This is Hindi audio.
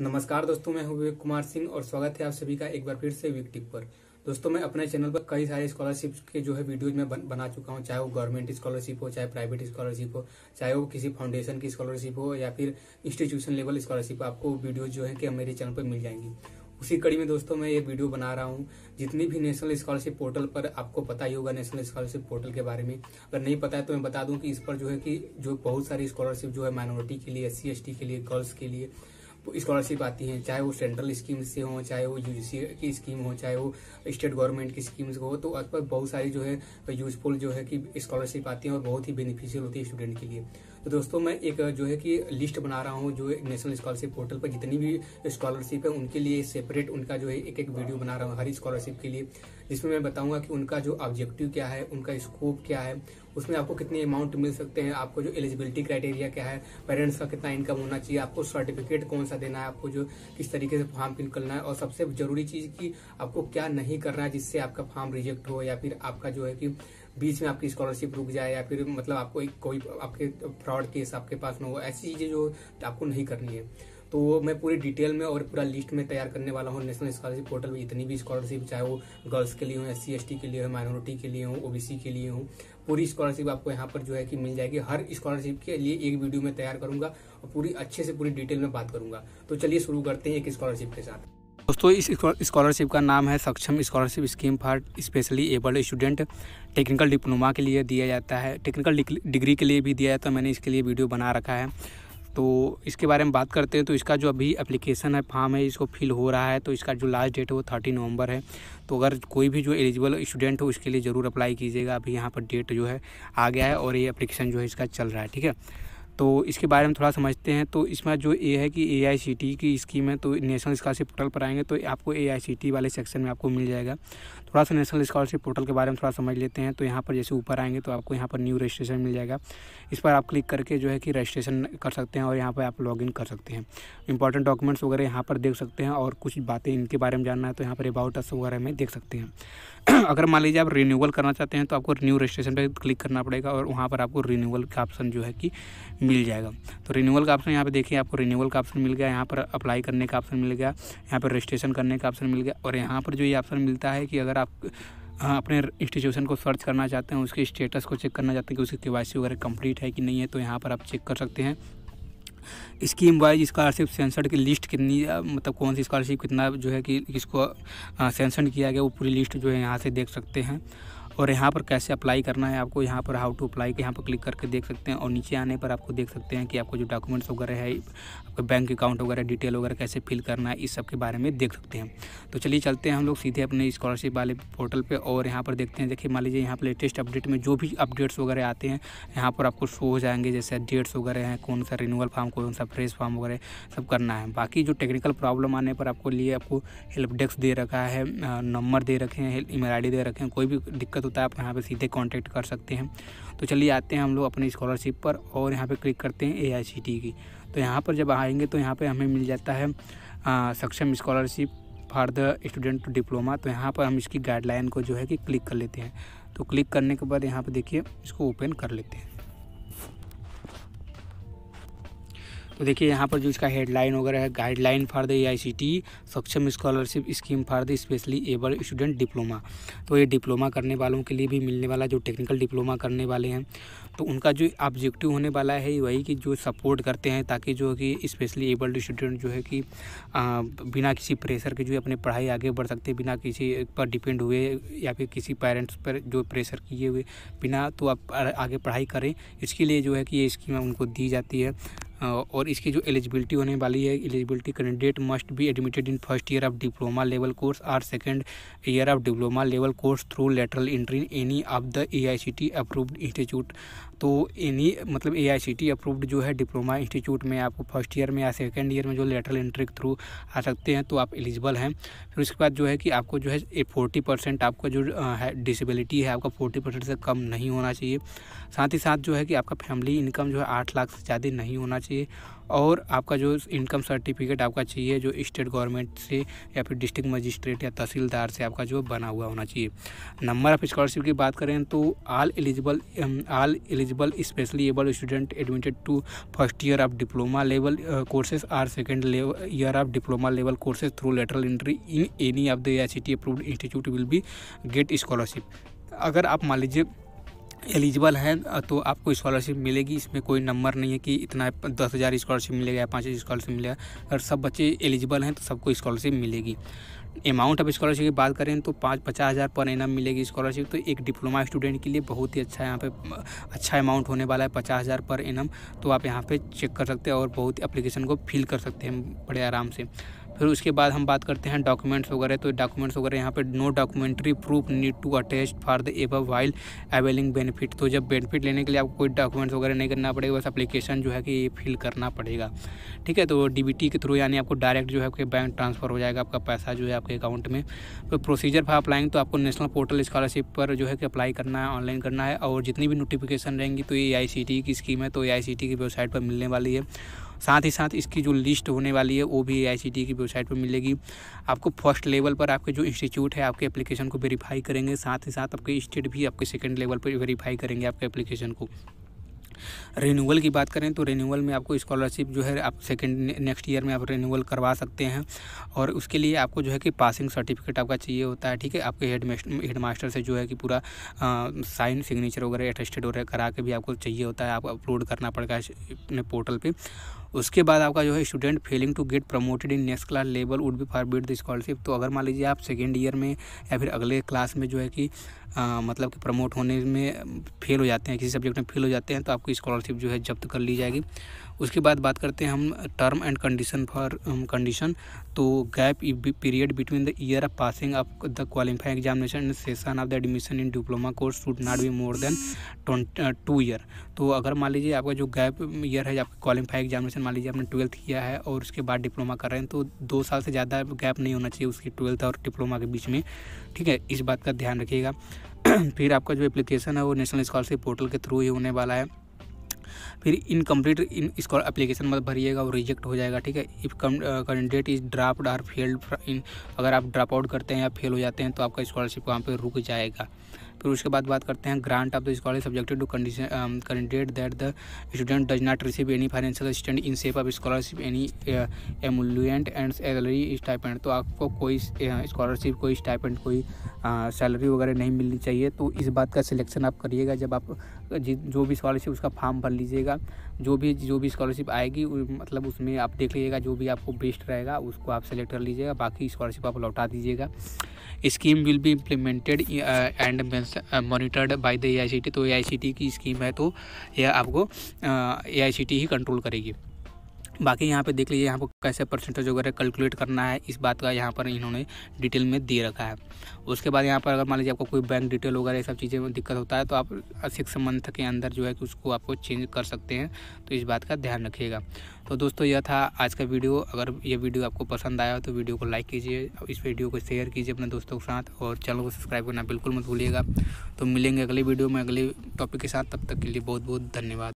नमस्कार दोस्तों, मैं हूँ कुमार सिंह और स्वागत है आप सभी का एक बार फिर से वीक टिप पर। दोस्तों, मैं अपने चैनल पर कई सारे स्कॉलरशिप के जो है वीडियोज में बना चुका हूँ, चाहे वो गवर्नमेंट स्कॉलरशिप हो, चाहे प्राइवेट स्कॉलरशिप हो, चाहे वो किसी फाउंडेशन की स्कॉलरशिप हो या फिर इंस्टीट्यूशन लेवल स्कॉलरशिप, आपको वीडियोज जो है कि मेरे चैनल पर मिल जाएंगी। उसी कड़ी में दोस्तों मैं ये वीडियो बना रहा हूँ। जितनी भी नेशनल स्कॉलरशिप पोर्टल पर आपको पता ही होगा नेशनल स्कॉलरशिप पोर्टल के बारे में, अगर नहीं पता है तो मैं बता दूं कि इस पर जो है कि जो बहुत सारी स्कॉलरशिप जो है माइनॉरिटी के लिए, SC ST के लिए, गर्ल्स के लिए स्कॉलरशिप आती हैं, चाहे वो सेंट्रल स्कीम से हो, चाहे वो UGC की स्कीम हो, चाहे वो स्टेट गवर्नमेंट की स्कीम्स हो, तो आज पर बहुत सारी जो है यूजफुल जो है कि स्कॉलरशिप आती है और बहुत ही बेनिफिशियल होती है स्टूडेंट के लिए। तो दोस्तों मैं एक जो है कि लिस्ट बना रहा हूँ, जो नेशनल स्कॉलरशिप पोर्टल पर जितनी भी स्कॉलरशिप है उनके लिए सेपरेट उनका जो है एक एक वीडियो बना रहा हूँ हर स्कॉलरशिप के लिए, जिसमें मैं बताऊँगा कि उनका जो ऑब्जेक्टिव क्या है, उनका स्कोप क्या है, उसमें आपको कितने अमाउंट मिल सकते हैं, आपको जो एलिजिबिलिटी क्राइटेरिया क्या है, पेरेंट्स का कितना इनकम होना चाहिए, आपको सर्टिफिकेट कौन सा देना है, आपको जो किस तरीके से फॉर्म फिल करना है, और सबसे जरूरी चीज कि आपको क्या नहीं करना है जिससे आपका फॉर्म रिजेक्ट हो या फिर आपका जो है कि बीच में आपकी स्कॉलरशिप रुक जाए या फिर मतलब आपको कोई आपके फ्रॉड केस आपके पास ना हो। ऐसी चीजें जो आपको नहीं करनी है तो मैं पूरी डिटेल में और पूरा लिस्ट में तैयार करने वाला हूँ। नेशनल स्कॉलरशिप पोर्टल में जितनी भी स्कॉलरशिप, चाहे वो गर्ल्स के लिए हो, SC ST के लिए हो, माइनॉरिटी के लिए हो, OBC के लिए हो, पूरी स्कॉलरशिप आपको यहाँ पर जो है कि मिल जाएगी। हर स्कॉलरशिप के लिए एक वीडियो में तैयार करूंगा और पूरी अच्छे से पूरी डिटेल में बात करूंगा। तो चलिए शुरू करते हैं एक स्कॉलरशिप के साथ। दोस्तों, इस स्कॉलरशिप का नाम है Saksham scholarship scheme for specially abled student. Technical diploma के लिए दिया जाता है, टेक्निकल डिग्री के लिए भी दिया जाता है। मैंने इसके लिए वीडियो बना रखा है। तो इसके बारे में बात करते हैं। तो इसका जो अभी एप्लीकेशन है, फॉर्म है, इसको फिल हो रहा है। तो इसका जो लास्ट डेट है वो 30 नवंबर है। तो अगर कोई भी जो एलिजिबल स्टूडेंट हो उसके लिए ज़रूर अप्लाई कीजिएगा। अभी यहाँ पर डेट जो है आ गया है और ये एप्लीकेशन जो है इसका चल रहा है, ठीक है। तो इसके बारे में थोड़ा समझते हैं। तो इसमें जो ये है कि AICTE की स्कीम है। तो नेशनल स्कॉलरशिप पोर्टल पर आएंगे तो आपको AICTE वाले सेक्शन में आपको मिल जाएगा। थोड़ा सा नेशनल स्कॉलरशिप पोर्टल के बारे में थोड़ा समझ लेते हैं। तो यहाँ पर जैसे ऊपर आएंगे तो आपको यहाँ पर न्यू रजिस्ट्रेशन मिल जाएगा। इस पर आप क्लिक करके जो है कि रजिस्ट्रेशन कर सकते हैं और यहाँ पर आप लॉगिन कर सकते हैं। इंपॉर्टेंट डॉक्यूमेंट्स वगैरह यहाँ पर देख सकते हैं और कुछ बातें इनके बारे में जानना है तो यहाँ पर अबाउट अस वगैरह में देख सकते हैं। अगर मान लीजिए आप रिन्यूअल करना चाहते हैं तो आपको न्यू रजिस्ट्रेशन पर क्लिक करना पड़ेगा और वहाँ पर आपको रिन्यूअल का ऑप्शन जो है कि मिल जाएगा। तो रिन्यूअल का ऑप्शन यहाँ पे देखिए, आपको रिन्यूअल का ऑप्शन मिल गया। यहाँ पर अप्लाई करने का ऑप्शन मिल गया, यहाँ पर रजिस्ट्रेशन करने का ऑप्शन मिल गया। और यहाँ पर जो ये ऑप्शन मिलता है कि अगर आप अपने इंस्टीट्यूशन को सर्च करना चाहते हैं, उसके स्टेटस को चेक करना चाहते हैं कि उसकी KYC वगैरह कंप्लीट है कि नहीं है, तो यहाँ पर आप चेक कर सकते हैं। स्कीम वाइज स्कॉलरशिप सेंसर की लिस्ट कितनी, मतलब कौन सी स्कॉलरशिप कितना जो है कि किसको सेंसर किया गया, वो पूरी लिस्ट जो है यहाँ से देख सकते हैं। और यहाँ पर कैसे अप्लाई करना है, आपको यहाँ पर हाउ टू अप्लाई के यहाँ पर क्लिक करके देख सकते हैं। और नीचे आने पर आपको देख सकते हैं कि आपको जो डॉक्यूमेंट्स वगैरह है, आपका बैंक अकाउंट वगैरह डिटेल वगैरह कैसे फिल करना है, इस सब के बारे में देख सकते हैं। तो चलिए चलते हैं हम लोग सीधे अपने स्कॉलरशिप वाले पोर्टल पर और यहाँ पर देखते हैं। देखिए मान लीजिए यहाँ पर लेटेस्ट अपडेट में जो भी अपडेट्स वगैरह आते हैं यहाँ पर आपको शो हो जाएंगे, जैसे डेट्स वगैरह हैं, कौन सा रिन्यूअल फॉर्म, कौन सा फ्रेश फॉर्म वगैरह सब करना है। बाकी जो टेक्निकल प्रॉब्लम आने पर आपको लिए आपको हेल्प डेस्क दे रखा है, नंबर दे रखे हैं, email ID दे रखे हैं। कोई भी दिक्कत होता है आप यहाँ पे सीधे कांटेक्ट कर सकते हैं। तो चलिए आते हैं हम लोग अपने स्कॉलरशिप पर और यहाँ पे क्लिक करते हैं AICTE की। तो यहाँ पर जब आएंगे तो यहाँ पे हमें मिल जाता है Saksham scholarship for the student to diploma. तो यहाँ पर हम इसकी गाइडलाइन को जो है कि क्लिक कर लेते हैं। तो क्लिक करने के बाद यहाँ पर देखिए इसको ओपन कर लेते हैं। तो देखिए यहाँ पर जो इसका हेडलाइन वगैरह है, guideline for the AICTE Saksham scholarship scheme for the specially abled student diploma. तो ये डिप्लोमा करने वालों के लिए भी मिलने वाला, जो टेक्निकल डिप्लोमा करने वाले हैं तो उनका जो ऑब्जेक्टिव होने वाला है वही कि जो सपोर्ट करते हैं ताकि जो कि स्पेशली एबल्ड स्टूडेंट जो है कि बिना किसी प्रेशर के जो अपने पढ़ाई आगे बढ़ सकते, बिना किसी पर डिपेंड हुए या फिर किसी पेरेंट्स पर जो प्रेशर किए हुए बिना, तो आप आगे पढ़ाई करें। इसके लिए जो है कि ये स्कीम उनको दी जाती है। और इसकी जो एलिजिबिलिटी होने वाली है, eligibility candidate must be admitted in first year of diploma level course और second year of diploma level course through lateral entry in any of the AICTE approved institute. तो एनी मतलब AICTE अप्रूव्ड जो है डिप्लोमा इंस्टीट्यूट में आपको फर्स्ट ईयर में या सेकेंड ईयर में जो लेटरल एंट्री थ्रू आ सकते हैं तो आप एलिजिबल हैं। फिर उसके बाद जो है कि आपको जो है 40% आपका जो डिसेबिलिटी है आपका 40% से कम नहीं होना चाहिए। साथ ही साथ जो है कि आपका फैमिली इनकम जो है 8 लाख से ज़्यादा नहीं होना चाहिए और आपका जो इनकम सर्टिफिकेट आपका चाहिए जो स्टेट गवर्नमेंट से या फिर डिस्ट्रिक्ट मजिस्ट्रेट या तहसीलदार से आपका जो बना हुआ होना चाहिए। नंबर ऑफ स्कॉलरशिप की बात करें तो all eligible specially able student admitted to first year of diploma level courses are second year of diploma level courses through lateral entry in any of the AICTE approved institute will be get scholarship. अगर आप मान लीजिए एलिजिबल हैं तो आपको स्कॉलरशिप मिलेगी। इसमें कोई नंबर नहीं है कि इतना 10,000 स्कॉलरशिप मिलेगा या 5,000 स्कॉलरशिप मिलेगा। अगर सब बच्चे एलिजिबल हैं तो सबको स्कॉलरशिप मिलेगी। अमाउंट ऑफ स्कॉलरशिप की बात करें तो 50,000 पर एनम मिलेगी स्कॉलरशिप। तो एक डिप्लोमा स्टूडेंट के लिए बहुत ही अच्छा यहाँ पे अच्छा अमाउंट होने वाला है 50,000 पर एनम। तो आप यहाँ पे चेक कर सकते हैं और बहुत एप्लीकेशन को फिल कर सकते हैं बड़े आराम से। फिर उसके बाद हम बात करते हैं डॉक्यूमेंट्स वगैरह। तो डॉक्यूमेंट्स वगैरह यहाँ पे no documentary proof need to attest for the above while availing benefit. तो जब बेनिफिट लेने के लिए आपको कोई डॉक्यूमेंट्स वगैरह नहीं करना पड़ेगा, बस एप्लीकेशन जो है कि ये फिल करना पड़ेगा। ठीक है, तो DBT के थ्रू यानी आपको डायरेक्ट जो है आपके बैंक ट्रांसफ़र हो जाएगा, आपका पैसा जो है आपके अकाउंट में। तो प्रोसीजर फॉर अप्लाइंग, तो आपको नेशनल पोर्टल स्कॉलरशिप पर जो है कि अप्लाई करना है, ऑनलाइन करना है। और जितनी भी नोटिफिकेशन रहेंगी तो ये AICTE की स्कीम है, तो AICTE की वेबसाइट पर मिलने वाली है। साथ ही साथ इसकी जो लिस्ट होने वाली है वो भी AICTE की वेबसाइट पर मिलेगी आपको। फर्स्ट लेवल पर आपके जो इंस्टीट्यूट है आपके एप्लीकेशन को वेरीफाई करेंगे, साथ ही साथ आपके स्टेट भी आपके सेकंड लेवल पर वेरीफाई करेंगे आपके एप्लीकेशन को। रिन्यूअल की बात करें तो रिन्यूअल में आपको स्कॉलरशिप जो है आप सेकंड नेक्स्ट ईयर में आप रिन्यूअल करवा सकते हैं और उसके लिए आपको जो है कि पासिंग सर्टिफिकेट आपका चाहिए होता है। ठीक है, आपके हेड मास्टर से जो है कि पूरा साइन सिग्नेचर वगैरह अटेस्टेड वगैरह करा के भी आपको चाहिए होता है, आप अपलोड करना पड़ेगा अपने पोर्टल पर। उसके बाद आपका जो है student failing to get promoted in next class level would be forbid the scholarship. तो अगर मान लीजिए आप सेकेंड ईयर में या फिर अगले क्लास में जो है कि मतलब कि प्रमोट होने में फेल हो जाते हैं, किसी सब्जेक्ट में फेल हो जाते हैं तो आपकी स्कॉलरशिप जो है जब्त कर ली जाएगी। उसके बाद बात करते हैं हम term and condition for condition. तो gap period between the year of passing of the qualifying examination session of the admission in diploma course should not be more than 2 year. तो अगर मान लीजिए आपका जो गैप ईयर है आपका क्वालिफाइंग एग्जामिनेशन मान लीजिए आपने 12th किया है और उसके बाद डिप्लोमा कर रहे हैं तो 2 साल से ज़्यादा गैप नहीं होना चाहिए उसकी 12th और डिप्लोमा के बीच में। ठीक है, इस बात का ध्यान रखिएगा। फिर आपका जो एप्लीकेशन है वो नेशनल स्कॉलरशिप पोर्टल के थ्रू ही होने वाला है। फिर इनकम्प्लीट इन स्कॉल एप्लीकेशन मत भरिएगा और रिजेक्ट हो जाएगा। ठीक है, इफ़ कैंडिडेट इज ड्राप्ड और फेल्ड इन, अगर आप ड्रॉप आउट करते हैं या फेल हो जाते हैं तो आपका स्कॉलरशिप वहाँ पर रुक जाएगा। फिर उसके बाद बात करते हैं grant of the scholarship subjected to condition candidate that the student does not receive any financial assistance in shape of scholarship any emolument and salary stipend. तो आपको कोई स्कॉलरशिप कोई स्टाइपेंड कोई सैलरी वगैरह नहीं मिलनी चाहिए। तो इस बात का सिलेक्शन आप करिएगा जब आप जो भी स्कॉलरशिप उसका फॉर्म भर लीजिएगा। जो भी स्कॉलरशिप आएगी मतलब उसमें आप देख लीजिएगा जो भी आपको बेस्ट रहेगा उसको आप सेलेक्ट कर लीजिएगा, बाकी स्कॉलरशिप आप लौटा दीजिएगा। Scheme will be implemented and monitored by the AICTE। तो AICTE की स्कीम है तो यह आपको AICTE ही कंट्रोल करेगी। बाकी यहाँ पे देख लीजिए यहाँ पर कैसे परसेंटेज वगैरह कैलकुलेट करना है, इस बात का यहाँ पर इन्होंने डिटेल में दे रखा है। उसके बाद यहाँ पर अगर मान लीजिए आपको कोई बैंक डिटेल वगैरह ये सब चीज़ें में दिक्कत होता है तो आप 6 मंथ के अंदर जो है कि उसको आपको चेंज कर सकते हैं, तो इस बात का ध्यान रखिएगा। तो दोस्तों यह था आज का वीडियो। अगर ये वीडियो आपको पसंद आया हो तो वीडियो को लाइक कीजिए, इस वीडियो को शेयर कीजिए अपने दोस्तों के साथ और चैनल को सब्सक्राइब करना बिल्कुल मत भूलिएगा। तो मिलेंगे अगले वीडियो में अगले टॉपिक के साथ, तब तक के लिए बहुत बहुत धन्यवाद।